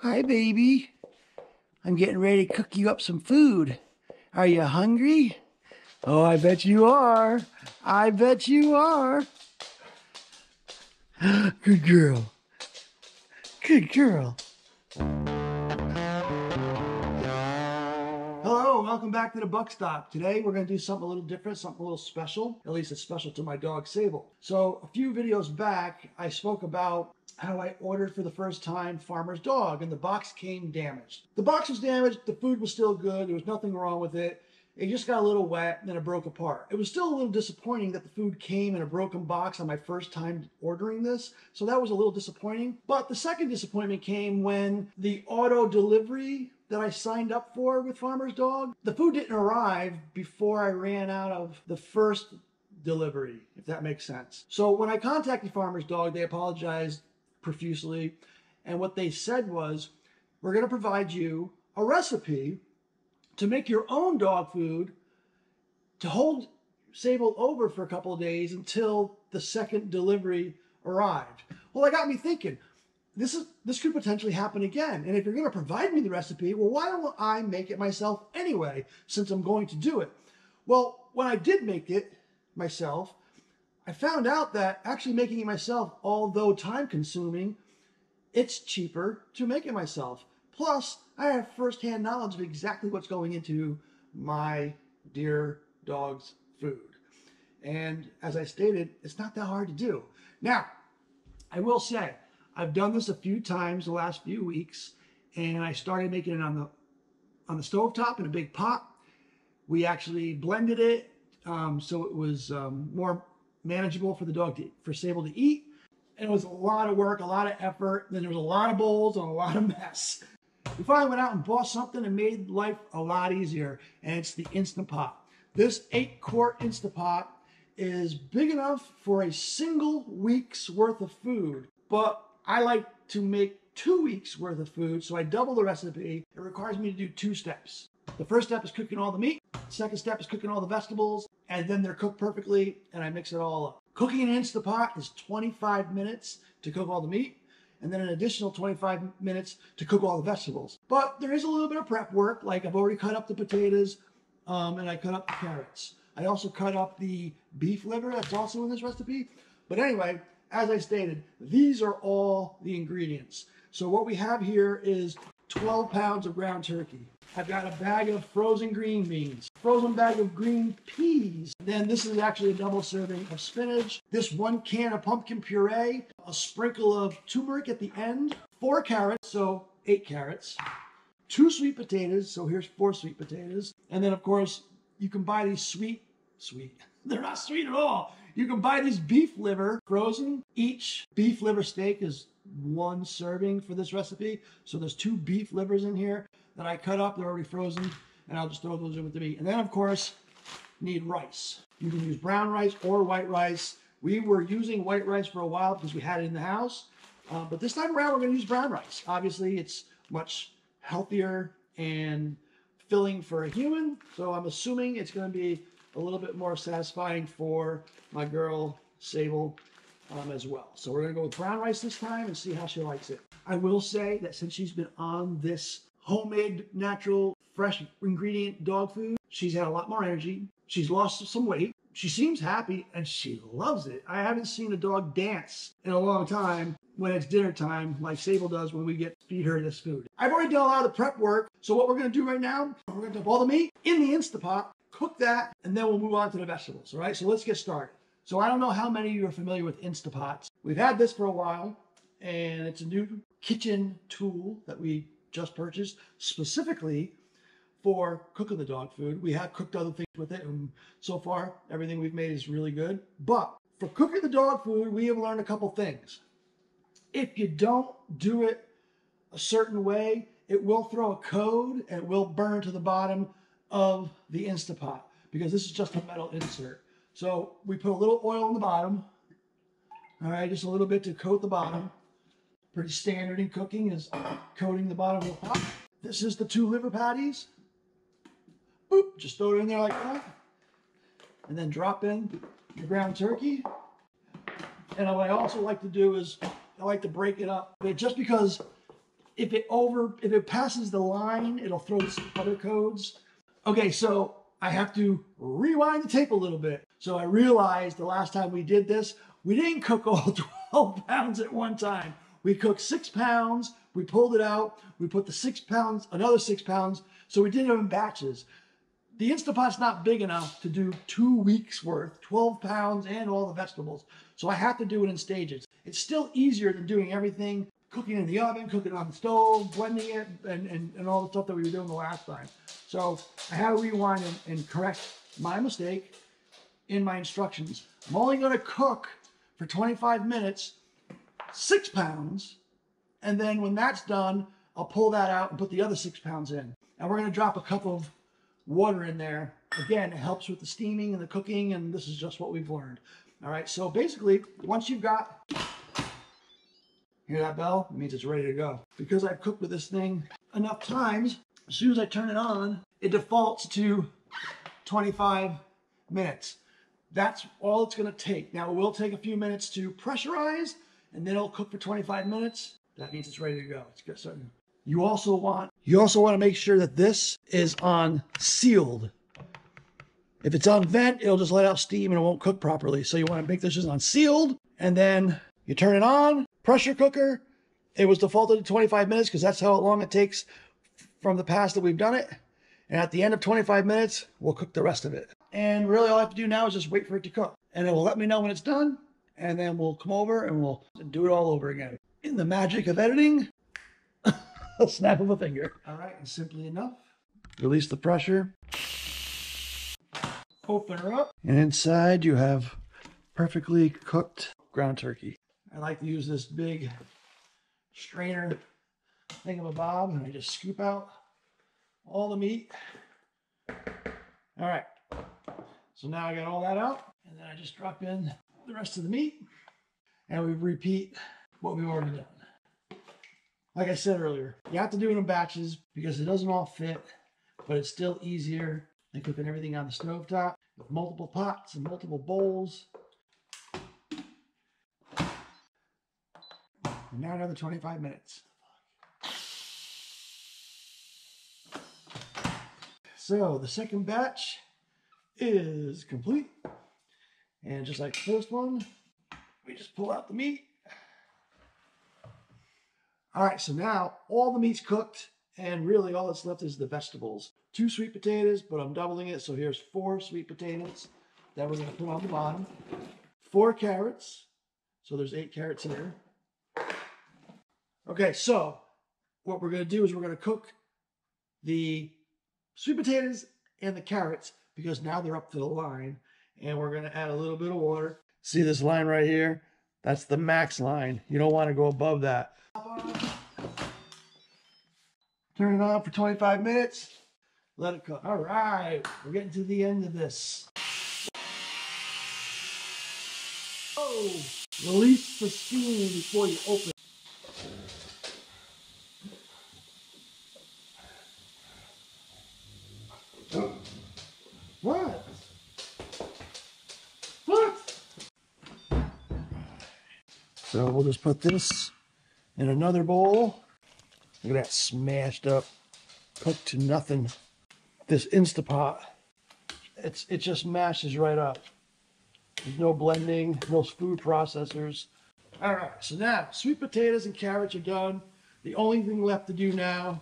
Hi, baby. I'm getting ready to cook you up some food. Are you hungry? Oh, I bet you are. I bet you are. Good girl. Good girl. Hello, welcome back to The Buck Stop. Today we're going to do something a little different, something a little special. At least it's special to my dog, Sable. So a few videos back, I spoke about how I ordered for the first time Farmer's Dog, and the box came damaged. The box was damaged, the food was still good, there was nothing wrong with it. It just got a little wet and then it broke apart. It was still a little disappointing that the food came in a broken box on my first time ordering this, so that was a little disappointing. But the second disappointment came when the auto delivery that I signed up for with Farmer's Dog, the food didn't arrive before I ran out of the first delivery, if that makes sense. So when I contacted Farmer's Dog, they apologized profusely, and what they said was, we're going to provide you a recipe to make your own dog food to hold Sable over for a couple of days until the second delivery arrived. Well, that got me thinking, this could potentially happen again, and if you're going to provide me the recipe, well, why don't I make it myself anyway, since I'm going to do it? Well, when I did make it myself, I found out that actually making it myself, although time-consuming, it's cheaper to make it myself. Plus, I have first-hand knowledge of exactly what's going into my dear dog's food. And as I stated, it's not that hard to do. Now, I will say, I've done this a few times the last few weeks, and I started making it on the stovetop in a big pot. We actually blended it so it was more manageable for the dog for Sable to eat, and it was a lot of work, a lot of effort, and then there was a lot of bowls and a lot of mess. We finally went out and bought something and made life a lot easier, and it's the Instant Pot. This 8-quart Instant Pot is big enough for a single week's worth of food, but I like to make 2 weeks worth of food, so I double the recipe. It requires me to do 2 steps. The first step is cooking all the meat. Second step is cooking all the vegetables, and then they're cooked perfectly, and I mix it all up. Cooking an Instant Pot is 25 minutes to cook all the meat, and then an additional 25 minutes to cook all the vegetables. But there is a little bit of prep work, like I've already cut up the potatoes, and I cut up the carrots. I also cut up the beef liver that's also in this recipe. But anyway, as I stated, these are all the ingredients. So what we have here is 12 pounds of ground turkey. I've got a bag of frozen green beans, frozen bag of green peas. Then this is actually a double serving of spinach. This 1 can of pumpkin puree, a sprinkle of turmeric at the end, 4 carrots, so 8 carrots, 2 sweet potatoes, so here's 4 sweet potatoes. And then of course, you can buy these sweet. They're not sweet at all. You can buy these beef liver frozen. Each beef liver steak is 1 serving for this recipe. So there's 2 beef livers in here that I cut up. They're already frozen, and I'll just throw those in with the meat. And then of course, need rice. You can use brown rice or white rice. We were using white rice for a while because we had it in the house. But this time around, we're gonna use brown rice. Obviously, it's much healthier and filling for a human. So I'm assuming it's gonna be a little bit more satisfying for my girl, Sable, as well. So we're gonna go with brown rice this time and see how she likes it. I will say that since she's been on this homemade, natural, fresh ingredient dog food, she's had a lot more energy. She's lost some weight. She seems happy and she loves it. I haven't seen a dog dance in a long time when it's dinner time, like Sable does when we get to feed her this food. I've already done a lot of the prep work. So what we're gonna do right now, we're gonna dump all the meat in the Instant Pot, cook that, and then we'll move on to the vegetables, all right? So let's get started. So I don't know how many of you are familiar with Instant Pots. We've had this for a while, and it's a new kitchen tool that we just purchased specifically for cooking the dog food. We have cooked other things with it, and so far, everything we've made is really good. But for cooking the dog food, we have learned a couple things. If you don't do it a certain way, it will throw a code and it will burn to the bottom of the Instant Pot, because this is just a metal insert. So we put a little oil on the bottom, all right, just a little bit to coat the bottom. Pretty standard in cooking is coating the bottom of the pot. This is the 2 liver patties. Boop, just throw it in there like that, and then drop in the ground turkey. And what I also like to do is I like to break it up, but just because if it passes the line, it'll throw some other codes. Okay, so I have to rewind the tape a little bit. So I realized the last time we did this, we didn't cook all 12 pounds at one time. We cooked 6 pounds, we pulled it out, we put the 6 pounds, another 6 pounds, so we did it in batches. The Instant Pot's not big enough to do 2 weeks worth, 12 pounds and all the vegetables. So I have to do it in stages. It's still easier than doing everything, cooking in the oven, cooking on the stove, blending it, and all the stuff that we were doing the last time. So I had to rewind and correct my mistake in my instructions. I'm only gonna cook for 25 minutes, 6 pounds, and then when that's done, I'll pull that out and put the other 6 pounds in. And we're gonna drop a cup of water in there. Again, it helps with the steaming and the cooking, and this is just what we've learned. All right, so basically, once you've got, hear that bell? It means it's ready to go. Because I've cooked with this thing enough times, as soon as I turn it on, it defaults to 25 minutes. That's all it's gonna take. Now, it will take a few minutes to pressurize, and then it'll cook for 25 minutes. That means it's ready to go. It's good. So you also want to make sure that this is on sealed. If it's on vent, it'll just let out steam and it won't cook properly. So you want to make this just on sealed, and then you turn it on, pressure cooker. It was defaulted to 25 minutes because that's how long it takes from the past that we've done it. And at the end of 25 minutes, we'll cook the rest of it. And really all I have to do now is just wait for it to cook. And it will let me know when it's done. And then we'll come over and we'll do it all over again. In the magic of editing, a snap of a finger. All right, and simply enough, release the pressure. Open her up. And inside you have perfectly cooked ground turkey. I like to use this big strainer thingamabob, and I just scoop out all the meat. All right, so now I got all that out, and then I just drop in the rest of the meat, and we repeat what we've already done. Like I said earlier, you have to do it in batches because it doesn't all fit, but it's still easier than cooking everything on the stovetop with multiple pots and multiple bowls. And now another 25 minutes. So the second batch is complete. And just like the first one, we just pull out the meat. All right, so now all the meat's cooked, and really all that's left is the vegetables. 2 sweet potatoes, but I'm doubling it, so here's 4 sweet potatoes that we're gonna put on the bottom. 4 carrots, so there's 8 carrots here. Okay, so what we're gonna do is we're gonna cook the sweet potatoes and the carrots because now they're up to the line. And we're gonna add a little bit of water. See this line right here? That's the max line. You don't wanna go above that. Turn it on for 25 minutes. Let it cook. All right, we're getting to the end of this. Oh, release the steam before you open. What? So we'll just put this in another bowl. Look at that smashed up, cooked to nothing. This Instant Pot, it just mashes right up. There's no blending, no food processors. All right, so now sweet potatoes and carrots are done. The only thing left to do now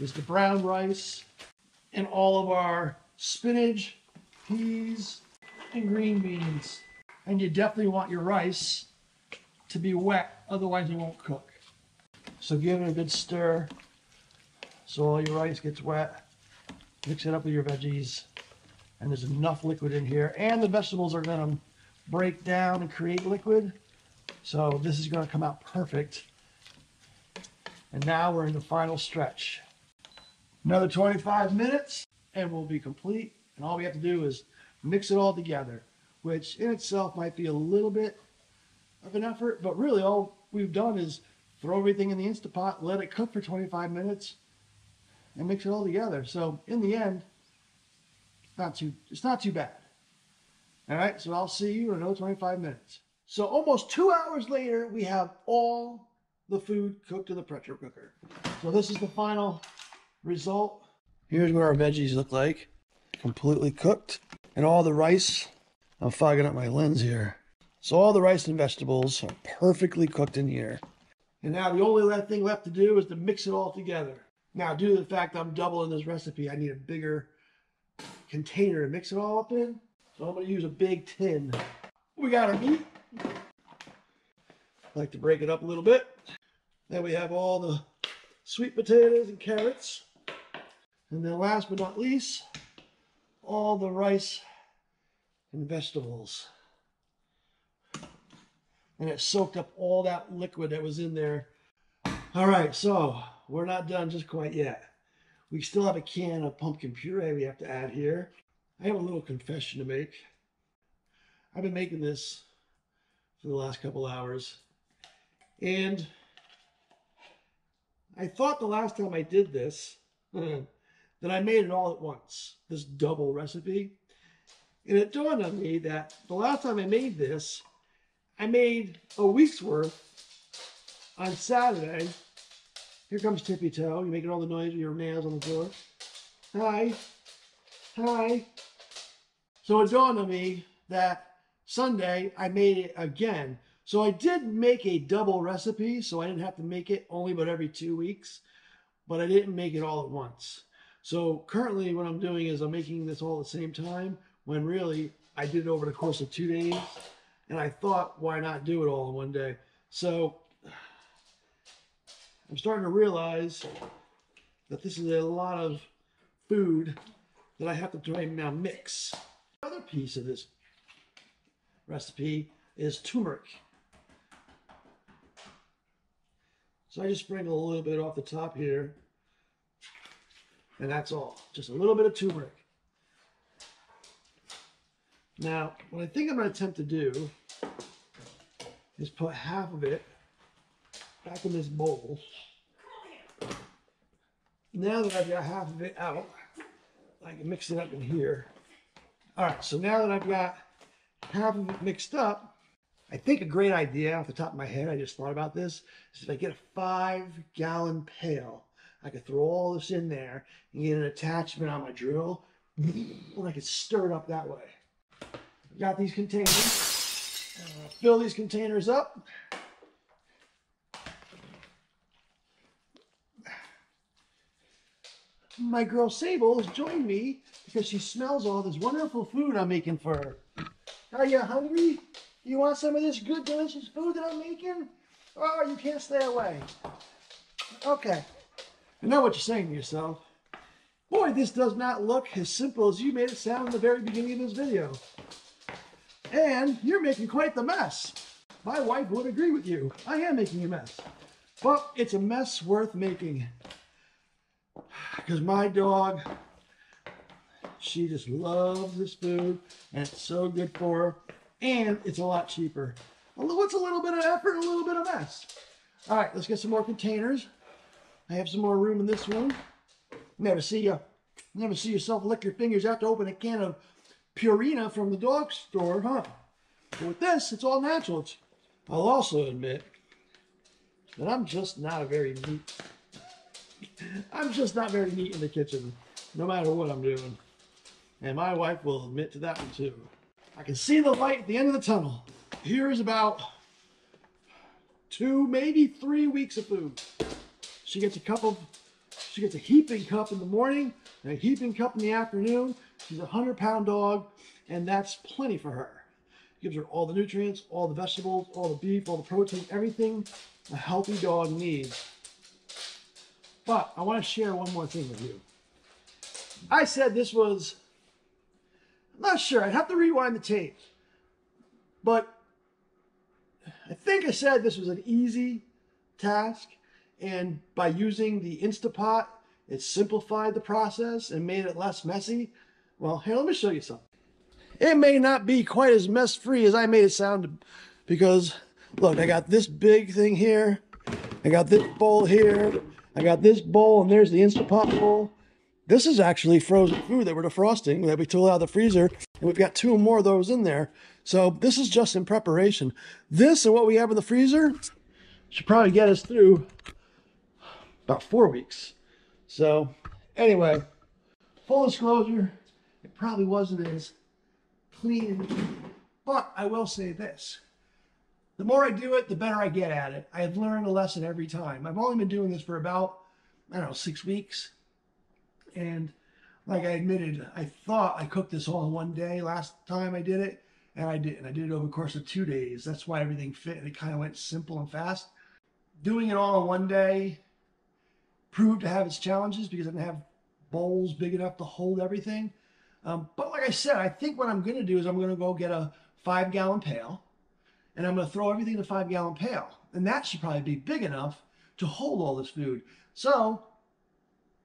is the brown rice and all of our spinach, peas, and green beans. And you definitely want your rice to be wet, otherwise it won't cook. So give it a good stir so all your rice gets wet. Mix it up with your veggies, and there's enough liquid in here, and the vegetables are gonna break down and create liquid, so this is gonna come out perfect. And now we're in the final stretch. Another 25 minutes and we'll be complete, and all we have to do is mix it all together, which in itself might be a little bit of an effort, but really all we've done is throw everything in the Instant Pot, let it cook for 25 minutes, and mix it all together. So in the end, it's not too bad. All right, so I'll see you in another 25 minutes. So almost 2 hours later, we have all the food cooked in the pressure cooker. So this is the final result. Here's what our veggies look like, completely cooked. And all the rice, I'm fogging up my lens here. So all the rice and vegetables are perfectly cooked in here. And now the only thing left to do is to mix it all together. Now, due to the fact I'm doubling this recipe, I need a bigger container to mix it all up in. So I'm gonna use a big tin. We got our meat. I like to break it up a little bit. Then we have all the sweet potatoes and carrots. And then last but not least, all the rice and vegetables. And it soaked up all that liquid that was in there. All right, so we're not done just quite yet. We still have a can of pumpkin puree we have to add here. I have a little confession to make. I've been making this for the last couple hours. And I thought the last time I did this, that I made it all at once, this double recipe. And it dawned on me that the last time I made this, I made a week's worth on Saturday. Here comes Tippy Toe. You're making all the noise with your nails on the floor. Hi. Hi. So it dawned on me that Sunday I made it again. So I did make a double recipe, so I didn't have to make it only but every 2 weeks. But I didn't make it all at once. So currently what I'm doing is I'm making this all at the same time, when really I did it over the course of 2 days. And I thought, why not do it all in one day? So I'm starting to realize that this is a lot of food that I have to try and now mix. Another piece of this recipe is turmeric. So I just sprinkle a little bit off the top here, and that's all. Just a little bit of turmeric. Now, what I think I'm going to attempt to do is put half of it back in this bowl. Now that I've got half of it out, I can mix it up in here. All right, so now that I've got half of it mixed up, I think a great idea off the top of my head, I just thought about this, is if I get a 5-gallon pail, I could throw all this in there and get an attachment on my drill, and I could stir it up that way. I've got these containers. I'm gonna fill these containers up. My girl Sable has joined me because she smells all this wonderful food I'm making for her. Are you hungry? You want some of this good, delicious food that I'm making? Oh, you can't stay away. Okay. I know what you're saying to yourself. Boy, this does not look as simple as you made it sound in the very beginning of this video. And you're making quite the mess. My wife would agree with you. I am making a mess. But it's a mess worth making. Because my dog, she just loves this food, and it's so good for her, and it's a lot cheaper. What's a little bit of effort, a little bit of mess. All right, let's get some more containers. I have some more room in this one. Never see yourself lick your fingers out to open a can of Purina from the dog store, huh? But with this, it's all natural. I'll also admit that I'm just not very neat in the kitchen, no matter what I'm doing. And my wife will admit to that one too. I can see the light at the end of the tunnel. Here is about 2, maybe 3 weeks of food. She gets a heaping cup in the morning and a heaping cup in the afternoon. She's a 100-pound dog, and that's plenty for her. Gives her all the nutrients, all the vegetables, all the beef, all the protein, everything a healthy dog needs. But I want to share one more thing with you. I said this was, I'm not sure, I'd have to rewind the tape. But I think I said this was an easy task. And by using the Instant Pot, it simplified the process and made it less messy. Well, here, let me show you something. It may not be quite as mess-free as I made it sound, because, look, I got this big thing here. I got this bowl here. I got this bowl, and there's the Instant Pot bowl. This is actually frozen food that we're defrosting, that we took out of the freezer, and we've got 2 more of those in there. So this is just in preparation. This and what we have in the freezer, should probably get us through about 4 weeks. So anyway, full disclosure, it probably wasn't as clean, but I will say this. The more I do it, the better I get at it. I have learned a lesson every time. I've only been doing this for about, I don't know, 6 weeks. And like I admitted, I thought I cooked this all in one day last time I did it, and I didn't. I did it over the course of 2 days. That's why everything fit, and it kind of went simple and fast. Doing it all in one day proved to have its challenges because I didn't have bowls big enough to hold everything. But like I said, I think what I'm going to do is I'm going to go get a 5-gallon pail, and I'm going to throw everything in a 5-gallon pail. And that should probably be big enough to hold all this food. So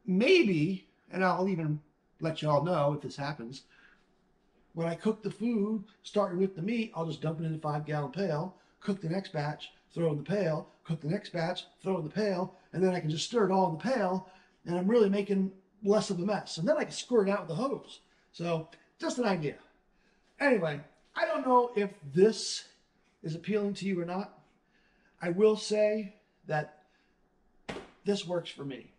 maybe, and I'll even let you all know if this happens, when I cook the food, starting with the meat, I'll just dump it in a 5-gallon pail, cook the next batch, throw in the pail, cook the next batch, throw in the pail, and then I can just stir it all in the pail, and I'm really making less of a mess. And then I can squirt it out with the hose. So just an idea. Anyway, I don't know if this is appealing to you or not. I will say that this works for me.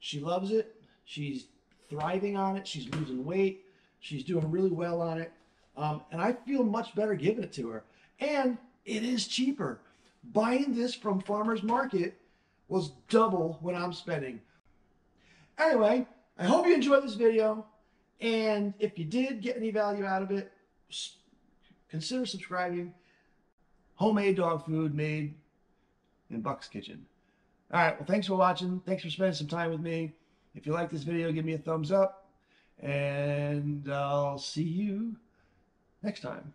She loves it. She's thriving on it. She's losing weight. She's doing really well on it. And I feel much better giving it to her. And it is cheaper. Buying this from Farmer's Market was double what I'm spending. Anyway, I hope you enjoyed this video. And if you did get any value out of it, consider subscribing. Homemade dog food made in Buck's kitchen. All right, well, thanks for watching. Thanks for spending some time with me. If you like this video, give me a thumbs up, and I'll see you next time.